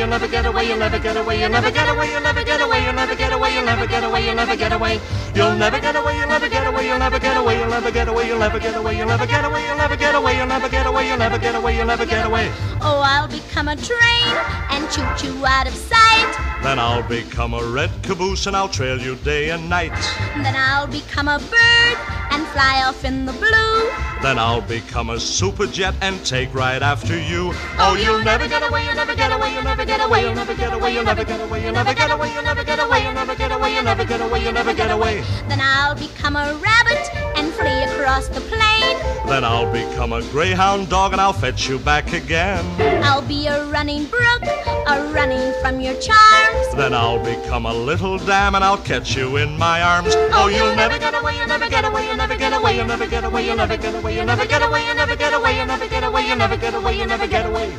away, you'll never get away, you'll never get away, you'll never get away, you'll never get away, you'll never get away, you'll never get away, you'll never get away, you'll never get away, you'll never get away, you'll never get away, you'll never get away, you'll never get away, you'll never get away, you'll never get away, you'll never get away, you'll never get away, you'll never get away. Oh, I'll become a train and choo-choo out of sight. Then I'll become a red caboose and I'll trail you day and night. Then I'll become a bird and fly off in the blue. Then I'll become a super jet and take right after you. Oh, you'll never get away, you'll never get away, you'll never get away, you'll never get away, you'll never get away, you'll never get away, you'll never get away, you'll never get away, you'll never get away, you'll never get away. Then I'll become a rabbit and flee across the plain. Then I'll become a greyhound dog and I'll fetch you back again. I'll be a running brook, a running from your charms. Then I'll become a little dam and I'll catch you in my arms. Oh, you'll never get away, you'll never get away, you'll never get away, you'll never get away, you'll never get away, you'll never get away, you'll never get away, you'll never get away, you'll never get away, you'll never get away.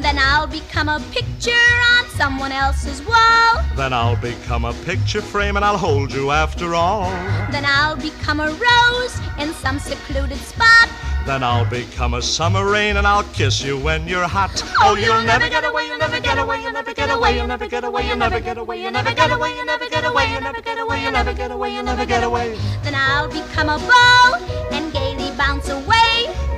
Then I'll become a picture on someone else's wall. Then I'll become a picture frame and I'll hold you after all. Then I'll become a rose in some secluded spot. Then I'll become a summer rain and I'll kiss you when you're hot. Oh, you'll never get away, you'll never get away, you'll never get away, you'll never get away, you'll never get away, you'll never get away, you'll never get away, you'll never get away, you'll never get away, you'll never get away. Then I'll become a ball and gaily bounce away.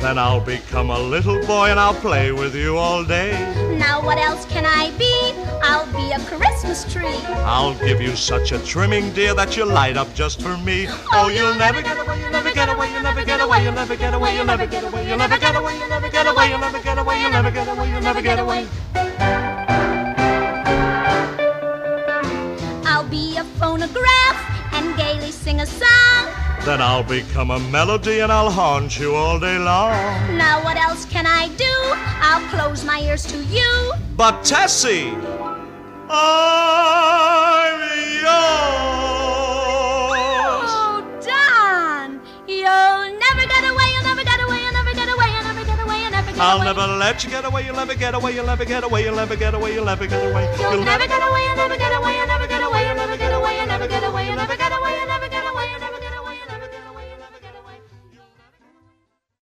Then I'll become a little boy and I'll play with you all day. Now what else can I be? I'll be a Christmas tree. I'll give you such a trimming, dear, that you light up just for me. Oh, you'll never get away, you'll never get away, you'll never get away, you'll never get away, you'll never get away. You'll never get away, you'll never get away, you'll never get away, you'll never get away, you'll never get away, you'll never get away. I'll be a phonograph and gaily sing a song. Then I'll become a melody and I'll haunt you all day long. Now what else can I do? I'll close my ears to you. But Tessie, I'm yours. Oh, Don, you'll never get away. I'll never let you get away, you'll never get away, you'll never get away, you'll never get away, you'll never get away. You'll never get away, you'll never get away, you'll never get away, you'll never get away, you'll never get away, you'll never get away, you'll never get away, you'll never get away.